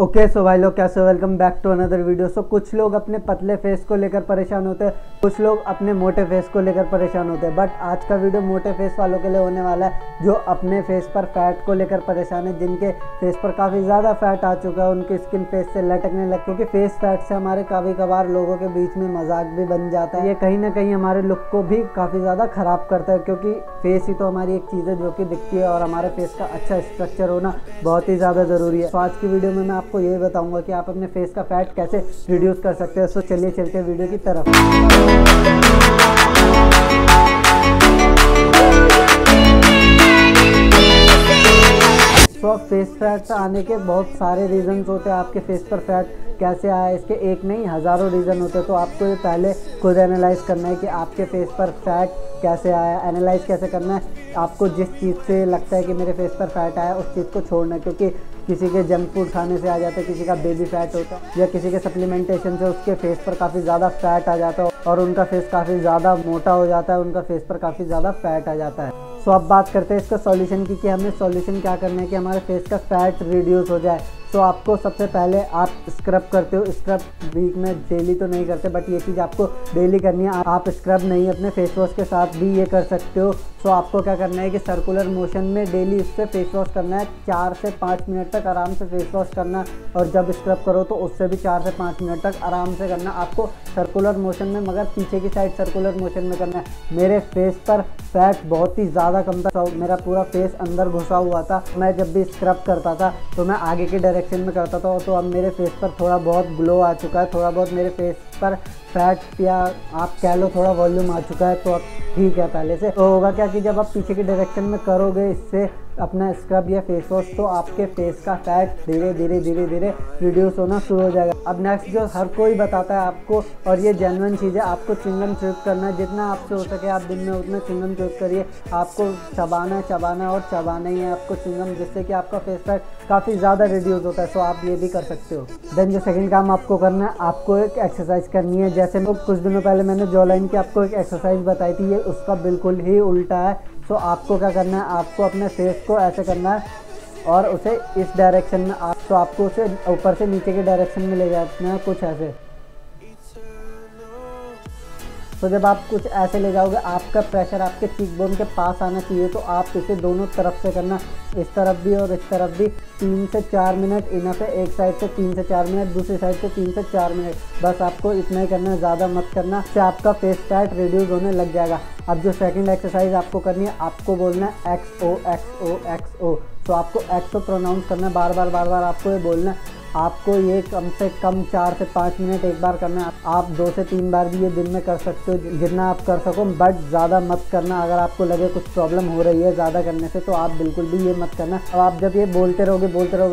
Okay so भाई लोग कैसे हो, welcome back to another video. So कुछ लोग अपने पतले फेस को लेकर परेशान होते हैं, कुछ लोग अपने मोटे फेस को लेकर परेशान होते हैं, बट आज का वीडियो मोटे फेस वालों के लिए होने वाला है जो अपने फेस पर फैट को लेकर परेशान है, जिनके फेस पर काफ़ी ज़्यादा फैट आ चुका है, उनकी स्किन फेस से लटकने लग, क्योंकि फेस फैट से हमारे कभी कभार लोगों के बीच में मजाक भी बन जाता है। ये कहीं ना कहीं हमारे लुक को भी काफ़ी ज़्यादा ख़राब करता है, क्योंकि फेस ही तो हमारी एक चीज़ है जो कि दिखती है, और हमारे फेस का अच्छा स्ट्रक्चर होना बहुत ही ज़्यादा ज़रूरी है। तो आज की वीडियो में मैं आपको ये बताऊंगा कि आप अपने फेस का फैट कैसे रिड्यूस कर सकते हैं। सो चलिए चलते हैं वीडियो की तरफ। सो फेस फैट आने के बहुत सारे रीजंस होते हैं, आपके फेस पर फैट कैसे आया इसके एक नहीं हज़ारों रीज़न होते हैं। तो आपको ये पहले खुद एनालाइज़ करना है कि आपके फेस पर फैट कैसे आया। एनालाइज़ कैसे करना है, आपको जिस चीज़ से लगता है कि मेरे फेस पर फैट आया उस चीज़ को छोड़ना है, क्योंकि किसी के जंक फूड खाने से आ जाता है, किसी का बेबी फैट होता है, या किसी के सप्लीमेंटेशन से उसके फेस पर काफ़ी ज़्यादा फैट आ जाता है और उनका फेस काफ़ी ज़्यादा मोटा हो जाता है, उनका फेस पर काफ़ी ज़्यादा फैट आ जाता है। सो अब बात करते हैं इसका सॉल्यूशन की कि हमें सॉल्यूशन क्या करना है कि हमारे फेस का फैट रिड्यूस हो जाए। तो आपको सबसे पहले आप स्क्रब करते हो, स्क्रब वीक में डेली तो नहीं करते, बट ये चीज़ आपको डेली करनी है। आप स्क्रब नहीं अपने फेस वॉश के साथ भी ये कर सकते हो। सो आपको क्या करना है कि सर्कुलर मोशन में डेली इससे फेस वॉश करना है, 4 से 5 मिनट तक आराम से फेस वॉश करना, और जब स्क्रब करो तो उससे भी 4 से 5 मिनट तक आराम से करना। आपको सर्कुलर मोशन में, मगर पीछे की साइड सर्कुलर मोशन में करना है। मेरे फेस पर फैट बहुत ही ज़्यादा कम था, मेरा पूरा फेस अंदर घुसा हुआ था। मैं जब भी स्क्रब करता था तो मैं आगे के डायरेक्शन में करता था, तो अब मेरे फेस पर थोड़ा बहुत ग्लो आ चुका है, थोड़ा बहुत मेरे फेस पर फैट या आप कह लो थोड़ा वॉल्यूम आ चुका है, तो अब ठीक है पहले से। तो होगा क्या कि जब आप पीछे के डायरेक्शन में करोगे इससे अपना स्क्रब या फेस वॉश, तो आपके फेस का फैट धीरे धीरे धीरे धीरे रिड्यूस होना शुरू हो जाएगा। अब नेक्स्ट जो हर कोई बताता है आपको, और ये जेन्युइन चीज़ है, आपको च्युइंगम चुप करना है। जितना आपसे हो सके आप दिन में उतना च्युइंगम चुप करिए। आपको चबाना है, चबाना और चबाना ही है आपको च्युइंगम, जिससे कि आपका फेस फैट काफ़ी ज़्यादा रिड्यूस होता है। सो आप ये भी कर सकते हो। देन जो सेकेंड काम आपको करना है, आपको एक एक्सरसाइज करनी है। जैसे कुछ दिनों पहले मैंने जॉलाइन की आपको एक एक्सरसाइज बताई थी, ये उसका बिल्कुल ही उल्टा है। तो आपको क्या करना है, आपको अपने फेस को ऐसे करना है और उसे इस डायरेक्शन में तो आपको उसे ऊपर से नीचे के डायरेक्शन में ले जाना है, कुछ ऐसे। तो जब आप कुछ ऐसे ले जाओगे आपका प्रेशर आपके चीकबोन के पास आना चाहिए, तो आप इसे दोनों तरफ से करना, इस तरफ भी और इस तरफ भी। 3 से 4 मिनट इनफ है, एक साइड से 3 से 4 मिनट, दूसरी साइड से 3 से 4 मिनट, बस आपको इतना ही करना है, ज़्यादा मत करना। इससे आपका फेस फैट रिड्यूस होने लग जाएगा। अब जो सेकंड एक्सरसाइज आपको करनी है, आपको बोलना है XOXOXO। तो आपको एक्सो प्रोनाउंस करना है, बार बार आपको ये बोलना है। आपको ये कम से कम 4 से 5 मिनट एक बार करना है। आप 2 से 3 बार भी ये दिन में कर सकते हो, जितना आप कर सको, बट ज़्यादा मत करना। अगर आपको लगे कुछ प्रॉब्लम हो रही है ज़्यादा करने से, तो आप बिल्कुल भी ये मत करना। अब आप जब ये बोलते रहोगे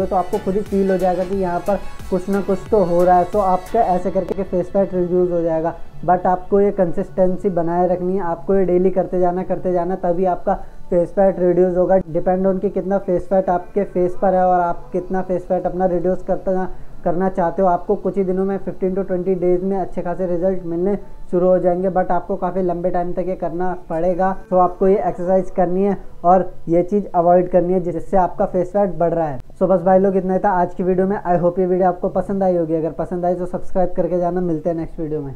तो आपको खुद ही फील हो जाएगा कि यहाँ पर कुछ ना कुछ तो हो रहा है। तो आपका ऐसे करके फेस फैट रिड्यूस हो जाएगा, बट आपको ये कंसिस्टेंसी बनाए रखनी है। आपको ये डेली करते जाना, तभी आपका फेस फैट रिड्यूस होगा। डिपेंड ऑन कि कितना फेस फैट आपके फेस पर है और आप कितना फेस फैट अपना रिड्यूस करना चाहते हो। आपको कुछ ही दिनों में 15 से 20 डेज़ में अच्छे खासे रिजल्ट मिलने शुरू हो जाएंगे, बट आपको काफ़ी लंबे टाइम तक ये करना पड़ेगा। तो आपको ये एक्सरसाइज करनी है और ये चीज़ अवॉइड करनी है जिससे आपका फेस फैट बढ़ रहा है। सो बस भाई लोग इतना ही था आज की वीडियो में। आई होप ये वीडियो आपको पसंद आई होगी, अगर पसंद आई तो सब्सक्राइब करके जाना। मिलते हैं नेक्स्ट वीडियो में।